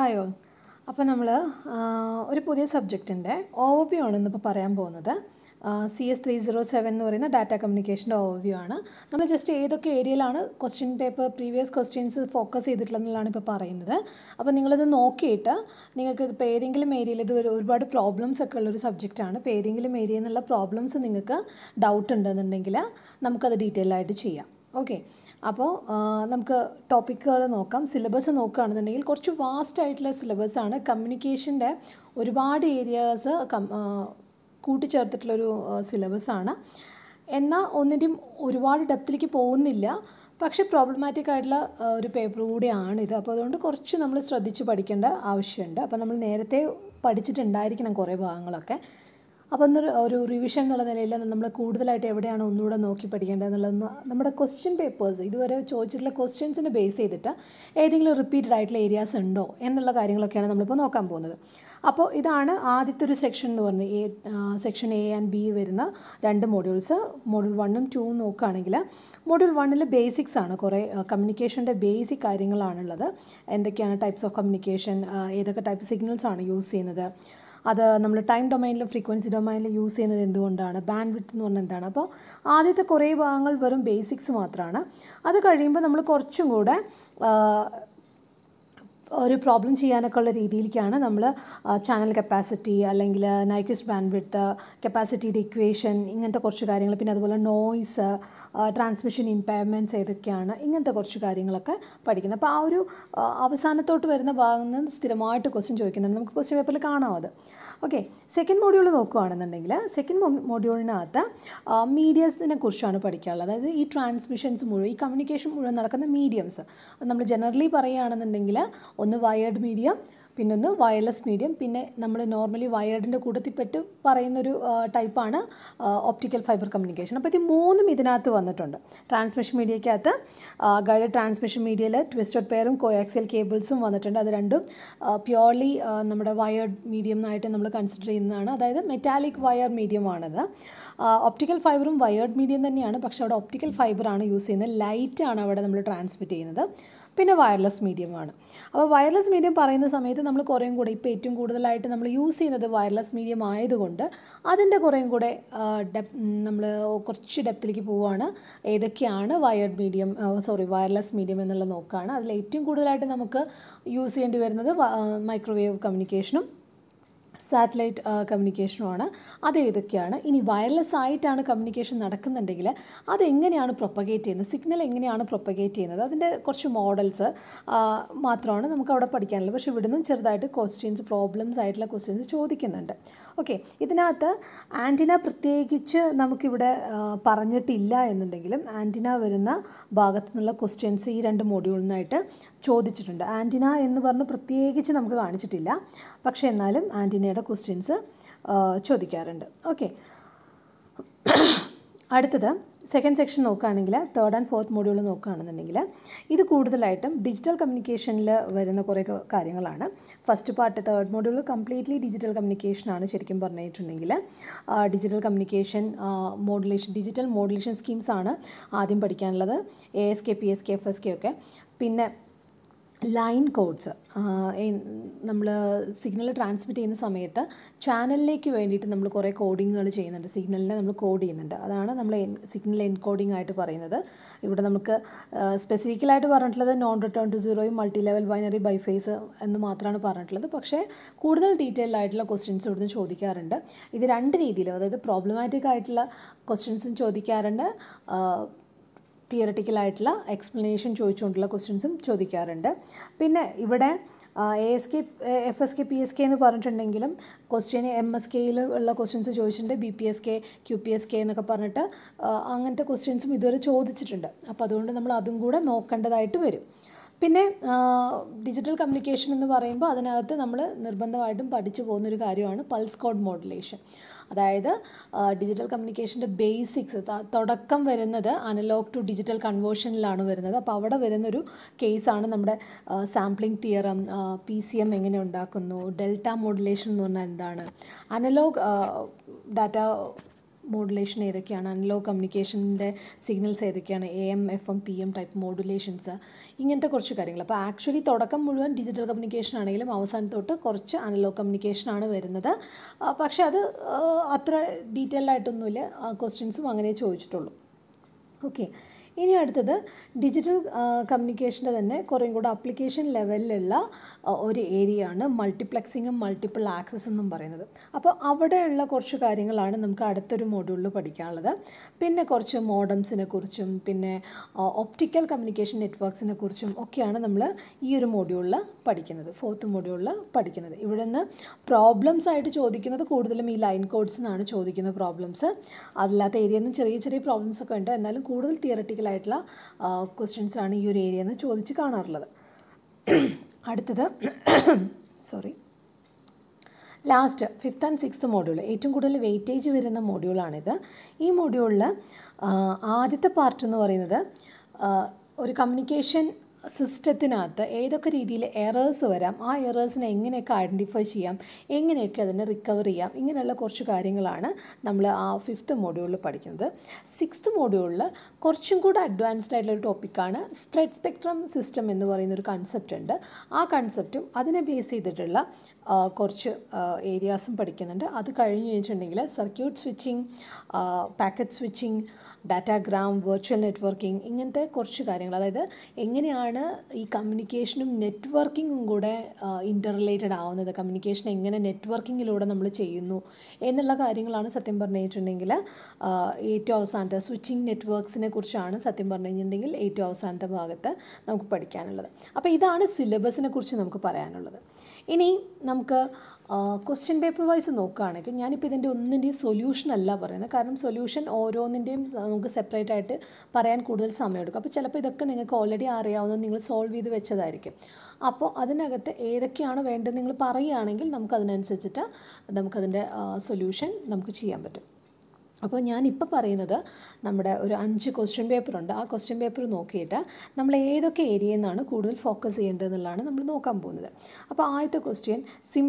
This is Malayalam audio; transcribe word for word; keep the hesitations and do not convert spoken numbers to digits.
Hi all. Now, we have a subject in the overview of C S three oh seven is data communication overview. We have just area question paper, previous questions focus on this area. If you look at it, you can see a problems in the subject. If you have problems in the doubt, we will detail. Okay. Now, uh, we will topic and syllabus. There is a vast title syllabus. Communication is one area of the syllabus. There is no depth to it. It's problematic a paper. So, we will study it. We will study it. Now, we will revision of the question papers. We will choose questions in the base. We will repeat right areas. We will look at this section. Section A and B are two modules. Module one and two are Module one is basics. Communication is basic. Types of communication, type of signals are used. That is time domain and frequency domain use bandwidth ennu aadithe kore bhagangal verum basics maatrana adu kariyumba nammal korchum kude oru problem cheyanakkulla reethiyilkana nammal channel capacity allengil Nyquist bandwidth capacity equation ingante korchu karyangala pinne adupole noise Uh, transmission impairments ഏതൊക്കെയാണ് ഇങ്ങനത്തെ കുറച്ച് കാര്യങ്ങളൊക്കെ പഠിക്കുന്നത്. അപ്പോൾ ആ ഒരു അവസാനത്തോട്ട് വരുന്ന ഭാഗം നിന്ന് സ്ഥിരമായിട്ട് ക്വസ്റ്റ്യൻ ചോദിക്കുന്നുണ്ട്. നമുക്ക് ക്വസ്റ്റ്യൻ പേപ്പറിൽ കാണാം അത്. ഓക്കേ, സെക്കൻഡ് മൊഡ്യൂൾ നോക്കുകയാണെന്നുണ്ടെങ്കിൽ സെക്കൻഡ് മൊഡ്യൂളിനകത്ത് മീഡിയസിനെ കുറിച്ചാണ് പഠിക്കാനുള്ളത്. അതായത് ഈ ട്രാൻസ്മിഷൻസ് മുഴുവൻ ഈ കമ്മ്യൂണിക്കേഷൻ മുഴുവൻ നടക്കുന്ന മീഡിയംസ്. നമ്മൾ ജനറലി പറയുകയാണെന്നുണ്ടെങ്കിൽ ഒന്ന് വയർഡ് മീഡിയം, പിന്നെ ഒന്ന് വയർലെസ് മീഡിയം, പിന്നെ നമ്മൾ നോർമലി വയർഡിൻ്റെ കൂട്ടത്തിൽപ്പെട്ട് പറയുന്നൊരു ടൈപ്പാണ് ഓപ്റ്റിക്കൽ ഫൈബർ കമ്മ്യൂണിക്കേഷൻ. അപ്പോൾ ഇത് മൂന്നും ഇതിനകത്ത് വന്നിട്ടുണ്ട്. ട്രാൻസ്മിഷൻ മീഡിയയ്ക്കകത്ത് ഗൈഡഡ് ട്രാൻസ്മിഷൻ മീഡിയയിൽ ട്വിസ്റ്റഡ് പെയറും കോയാക്സിയൽ കേബിൾസും വന്നിട്ടുണ്ട്. അത് രണ്ടും പ്യുവർലി നമ്മുടെ വയർഡ് മീഡിയം ആയിട്ട് നമ്മൾ കൺസിഡർ ചെയ്യുന്നതാണ്. അതായത് മെറ്റാലിക് വയർ മീഡിയമാണത്. ഓപ്റ്റിക്കൽ ഫൈബറും വയർഡ് മീഡിയം തന്നെയാണ്, പക്ഷേ അവിടെ ഓപ്റ്റിക്കൽ ഫൈബറാണ് യൂസ് ചെയ്യുന്നത്. ലൈറ്റാണ് അവിടെ നമ്മൾ ട്രാൻസ്മിറ്റ് ചെയ്യുന്നത്. പിന്നെ വയർലെസ് മീഡിയമാണ്. അപ്പോൾ വയർലെസ് മീഡിയം പറയുന്ന സമയത്ത് നമ്മൾ കുറേയും കൂടെ ഇപ്പോൾ ഏറ്റവും കൂടുതലായിട്ട് നമ്മൾ യൂസ് ചെയ്യുന്നത് വയർലെസ് മീഡിയം ആയതുകൊണ്ട് അതിൻ്റെ കുറേയും കൂടെ നമ്മൾ കുറച്ച് ഡെപ്തിലേക്ക് പോവുകയാണ്. ഏതൊക്കെയാണ് wired medium sorry wireless medium എന്നുള്ളത് നോക്കുകയാണ്. അതിൽ ഏറ്റവും കൂടുതലായിട്ട് നമുക്ക് യൂസ് ചെയ്യേണ്ടി വരുന്നത് മൈക്രോവേവ് കമ്മ്യൂണിക്കേഷനും സാറ്റലൈറ്റ് കമ്മ്യൂണിക്കേഷനുമാണ്. അത് ഏതൊക്കെയാണ്, ഇനി വയർലെസ് ആയിട്ടാണ് കമ്മ്യൂണിക്കേഷൻ നടക്കുന്നുണ്ടെങ്കിൽ അതെങ്ങനെയാണ് പ്രൊപ്പഗേറ്റ് ചെയ്യുന്നത്, സിഗ്നൽ എങ്ങനെയാണ് പ്രൊപ്പഗേറ്റ് ചെയ്യുന്നത്, അതിൻ്റെ കുറച്ച് മോഡൽസ് മാത്രമാണ് നമുക്ക് അവിടെ പഠിക്കാനുള്ളത്. പക്ഷേ ഇവിടുന്ന് ചെറുതായിട്ട് ക്വസ്റ്റ്യൻസ് പ്രോബ്ലംസ് ആയിട്ടുള്ള ക്വസ്റ്റ്യൻസ് ചോദിക്കുന്നുണ്ട്. ഓക്കെ, ഇതിനകത്ത് ആൻറ്റിന പ്രത്യേകിച്ച് നമുക്കിവിടെ പറഞ്ഞിട്ടില്ല എന്നുണ്ടെങ്കിലും ആൻറ്റിന വരുന്ന ഭാഗത്തു നിന്നുള്ള ക്വസ്റ്റ്യൻസ് ഈ രണ്ട് മോഡ്യൂളിനായിട്ട് ചോദിച്ചിട്ടുണ്ട്. ആൻറ്റിന എന്ന് പറഞ്ഞ് പ്രത്യേകിച്ച് നമുക്ക് കാണിച്ചിട്ടില്ല, പക്ഷേ എന്നാലും ആൻറ്റിനയുടെ ക്വസ്റ്റ്യൻസ് ചോദിക്കാറുണ്ട്. ഓക്കെ, അടുത്തത് സെക്കൻഡ് സെക്ഷൻ നോക്കുകയാണെങ്കിൽ തേർഡ് ആൻഡ് ഫോർത്ത് മോഡ്യൂൾ നോക്കുകയാണെന്നുണ്ടെങ്കിൽ ഇത് കൂടുതലായിട്ടും ഡിജിറ്റൽ കമ്മ്യൂണിക്കേഷനിൽ വരുന്ന കുറേ കാര്യങ്ങളാണ്. First part third module completely digital കമ്മ്യൂണിക്കേഷനാണ്. ശരിക്കും പറഞ്ഞിട്ടുണ്ടെങ്കിൽ digital communication modulation digital modulation സ്കീംസാണ് ആദ്യം പഠിക്കാനുള്ളത്. A S K, P S K, F S K ഒക്കെ, പിന്നെ ലൈൻ കോഡ്സ്. നമ്മൾ സിഗ്നൽ ട്രാൻസ്മിറ്റ് ചെയ്യുന്ന സമയത്ത് ചാനലിലേക്ക് വേണ്ടിയിട്ട് നമ്മൾ കുറേ കോഡിങ്ങുകൾ ചെയ്യുന്നുണ്ട്. സിഗ്നലിനെ നമ്മൾ കോഡ് ചെയ്യുന്നുണ്ട്. അതാണ് നമ്മൾ സിഗ്നൽ എൻകോഡിംഗ് ആയിട്ട് പറയുന്നത്. ഇവിടെ നമുക്ക് സ്പെസിഫിക്കലായിട്ട് പറഞ്ഞിട്ടുള്ളത് നോൺ റിട്ടേൺ ടു സീറോയും മൾട്ടി ലെവൽ ബൈനറി ബൈഫേസ് എന്ന് മാത്രമാണ് പറഞ്ഞിട്ടുള്ളത്. പക്ഷേ കൂടുതൽ ഡീറ്റെയിൽഡ് ആയിട്ടുള്ള ക്വസ്റ്റ്യൻസ് ഇവിടുന്ന് ചോദിക്കാറുണ്ട്. ഇത് രണ്ട് രീതിയിലും, അതായത് പ്രോബ്ലമാറ്റിക് ആയിട്ടുള്ള ക്വസ്റ്റ്യൻസും ചോദിക്കാറുണ്ട്, തിയററ്റിക്കൽ ആയിട്ടുള്ള എക്സ്പ്ലനേഷൻ ചോദിച്ചുകൊണ്ടുള്ള ക്വസ്റ്റ്യൻസും ചോദിക്കാറുണ്ട്. പിന്നെ ഇവിടെ A S K, F S K, P S K എന്ന് പറഞ്ഞിട്ടുണ്ടെങ്കിലും ക്വസ്റ്റ്യൻ എം എസ് കെയിൽ ഉള്ള ക്വസ്റ്റ്യൻസ് ചോദിച്ചിട്ടുണ്ട്. B P S K, Q P S K എന്നൊക്കെ പറഞ്ഞിട്ട് അങ്ങനത്തെ ക്വസ്റ്റ്യൻസും ഇതുവരെ ചോദിച്ചിട്ടുണ്ട്. അപ്പോൾ അതുകൊണ്ട് നമ്മൾ അതും കൂടെ നോക്കേണ്ടതായിട്ട് വരും. പിന്നെ ഡിജിറ്റൽ കമ്മ്യൂണിക്കേഷൻ എന്ന് പറയുമ്പോൾ അതിനകത്ത് നമ്മൾ നിർബന്ധമായിട്ടും പഠിച്ചു പോകുന്നൊരു കാര്യമാണ് പൾസ് കോഡ് മോഡുലേഷൻ. അതായത് ഡിജിറ്റൽ കമ്മ്യൂണിക്കേഷൻ്റെ ബേസിക്സ് തുടക്കം വരുന്നത് അനലോഗ് ടു ഡിജിറ്റൽ കൺവേർഷനിലാണ് വരുന്നത്. അപ്പോൾ അവിടെ വരുന്നൊരു കേസാണ് നമ്മുടെ sampling theorem, P C M എങ്ങനെ ഉണ്ടാക്കുന്നു, ഡെൽറ്റ മോഡുലേഷൻ എന്ന് പറഞ്ഞാൽ എന്താണ്, അനലോഗ് ഡാറ്റ modulation ഏതൊക്കെയാണ്, അനലോഗ് കമ്മ്യൂണിക്കേഷൻ്റെ സിഗ്നൽസ് ഏതൊക്കെയാണ്, A M F M P M type modulations, ഇങ്ങനത്തെ കുറച്ച് കാര്യങ്ങൾ. അപ്പോൾ ആക്ച്വലി തുടക്കം മുഴുവൻ ഡിജിറ്റൽ കമ്മ്യൂണിക്കേഷൻ ആണെങ്കിലും അവസാനത്തോട്ട് കുറച്ച് അനലോഗ് കമ്മ്യൂണിക്കേഷനാണ് വരുന്നത്. പക്ഷേ അത് അത്ര ഡീറ്റെയിൽഡായിട്ടൊന്നുമില്ല, ക്വസ്റ്റ്യൻസും അങ്ങനെ ചോദിച്ചിട്ടുള്ളൂ. ഓക്കെ, ഇനി അടുത്തത് ഡിജിറ്റൽ കമ്മ്യൂണിക്കേഷൻ്റെ തന്നെ കുറേയും കൂടെ അപ്ലിക്കേഷൻ ലെവലിലുള്ള ഒരു ഏരിയ ആണ് മൾട്ടിപ്ലക്സിങ്ങും മൾട്ടിപ്പിൾ ആക്സസ് എന്നും പറയുന്നത്. അപ്പോൾ അവിടെയുള്ള കുറച്ച് കാര്യങ്ങളാണ് നമുക്ക് അടുത്തൊരു മോഡ്യൂളിൽ പഠിക്കാനുള്ളത്. പിന്നെ കുറച്ച് മോഡംസിനെ കുറിച്ചും പിന്നെ ഒപ്റ്റിക്കൽ കമ്മ്യൂണിക്കേഷൻ നെറ്റ്വർക്ക്സിനെ കുറിച്ചും ഒക്കെയാണ് നമ്മൾ ഈ ഒരു മോഡ്യൂളിൽ പഠിക്കുന്നത്, ഫോർത്ത് മോഡ്യൂളിൽ പഠിക്കുന്നത്. ഇവിടെ നിന്ന് പ്രോബ്ലംസ് ആയിട്ട് ചോദിക്കുന്നത് കൂടുതലും ഈ ലൈൻ കോഡ്സ് എന്നാണ് ചോദിക്കുന്നത് പ്രോബ്ലംസ്. അതില്ലാത്ത ഏരിയയിൽ നിന്ന് ചെറിയ ചെറിയ പ്രോബ്ലംസ് ഒക്കെ ഉണ്ട്, എന്നാലും കൂടുതൽ തിയററ്റിക്കൽ ആയിട്ടുള്ള ക്വസ്റ്റ്യൻസാണ് ഈ ഒരു ഏരിയ എന്ന് ചോദിച്ച് കാണാറുള്ളത്. അടുത്തത് sorry last fifth and sixth module, ഏറ്റവും കൂടുതൽ വെയിറ്റേജ് വരുന്ന മോഡ്യൂളാണിത്. ഈ മോഡ്യൂളിൽ ആദ്യത്തെ പാർട്ട് എന്ന് പറയുന്നത് ഒരു കമ്മ്യൂണിക്കേഷൻ സിസ്റ്റത്തിനകത്ത് ഏതൊക്കെ രീതിയിൽ എറേഴ്സ് വരാം, ആ എറേഴ്സിനെ എങ്ങനെയൊക്കെ ഐഡൻറ്റിഫൈ ചെയ്യാം, എങ്ങനെയൊക്കെ അതിനെ റിക്കവർ ചെയ്യാം, ഇങ്ങനെയുള്ള കുറച്ച് കാര്യങ്ങളാണ് നമ്മൾ ആ ഫിഫ്ത്ത് മോഡ്യൂളിൽ പഠിക്കുന്നത്. സിക്സ്ത് മോഡ്യൂളിൽ കുറച്ചും കൂടെ അഡ്വാൻസ്ഡ് ആയിട്ടുള്ളൊരു ടോപ്പിക്കാണ് സ്പ്രെഡ് സ്പെക്ട്രം സിസ്റ്റം എന്ന് പറയുന്നൊരു കൺസെപ്റ്റ് ഉണ്ട്. ആ കൺസെപ്റ്റും അതിനെ ബേസ് ചെയ്തിട്ടുള്ള കുറച്ച് ഏരിയാസും പഠിക്കുന്നുണ്ട്. അത് കഴിഞ്ഞ് കഴിഞ്ഞിട്ടുണ്ടെങ്കിൽ circuit switching, packet switching, datagram, virtual networking, ഇങ്ങനത്തെ കുറച്ച് കാര്യങ്ങൾ, അതായത് എങ്ങനെയാണ് ഈ കമ്മ്യൂണിക്കേഷനും നെറ്റ്വർക്കിങ്ങും കൂടെ ഇൻ്റർ റിലേറ്റഡ് ആവുന്നത്, കമ്മ്യൂണിക്കേഷൻ എങ്ങനെ നെറ്റ്വർക്കിങ്ങിലൂടെ നമ്മൾ ചെയ്യുന്നു എന്നുള്ള കാര്യങ്ങളാണ് സത്യം പറഞ്ഞു കഴിഞ്ഞിട്ടുണ്ടെങ്കിൽ ഏറ്റവും അവസാനത്തെ സ്വിച്ചിങ് നെറ്റ്വർക്ക്സിനെ കുറിച്ചാണ് സത്യം പറഞ്ഞു കഴിഞ്ഞിട്ടുണ്ടെങ്കിൽ ഏറ്റവും അവസാനത്തെ ഭാഗത്ത് നമുക്ക് പഠിക്കാനുള്ളത്. അപ്പോൾ ഇതാണ് സിലബസിനെ കുറിച്ച് നമുക്ക് പറയാനുള്ളത്. ഇനി നമുക്ക് ക്വസ്റ്റ്യൻ പേപ്പർ വൈസ് നോക്കുകയാണെങ്കിൽ ഞാനിപ്പോൾ ഇതിൻ്റെ ഒന്നിൻ്റെയും സൊല്യൂഷൻ അല്ല പറയുന്നത്, കാരണം സൊല്യൂഷൻ ഓരോന്നിൻ്റെയും നമുക്ക് സെപ്പറേറ്റ് ആയിട്ട് പറയാൻ കൂടുതൽ സമയമെടുക്കും. അപ്പോൾ ചിലപ്പോൾ ഇതൊക്കെ നിങ്ങൾക്ക് ഓൾറെഡി അറിയാവുന്നത്, നിങ്ങൾ സോൾവ് ചെയ്ത് വെച്ചതായിരിക്കും. അപ്പോൾ അതിനകത്ത് ഏതൊക്കെയാണ് വേണ്ടത് നിങ്ങൾ പറയുകയാണെങ്കിൽ നമുക്കതിനനുസരിച്ചിട്ട് നമുക്കതിൻ്റെ സൊല്യൂഷൻ നമുക്ക് ചെയ്യാൻ പറ്റും. അപ്പോൾ ഞാനിപ്പോൾ പറയുന്നത് നമ്മുടെ ഒരു അഞ്ച് ക്വസ്റ്റ്യൻ പേപ്പറുണ്ട്. ആ ക്വസ്റ്റ്യൻ പേപ്പർ നോക്കിയിട്ട് നമ്മൾ ഏതൊക്കെ ഏരിയയിൽ നിന്നാണ് കൂടുതൽ ഫോക്കസ് ചെയ്യേണ്ടതെന്നുള്ളതാണ് നമ്മൾ നോക്കാൻ പോകുന്നത്. അപ്പോൾ ആദ്യത്തെ ക്വസ്റ്റ്യൻ സിം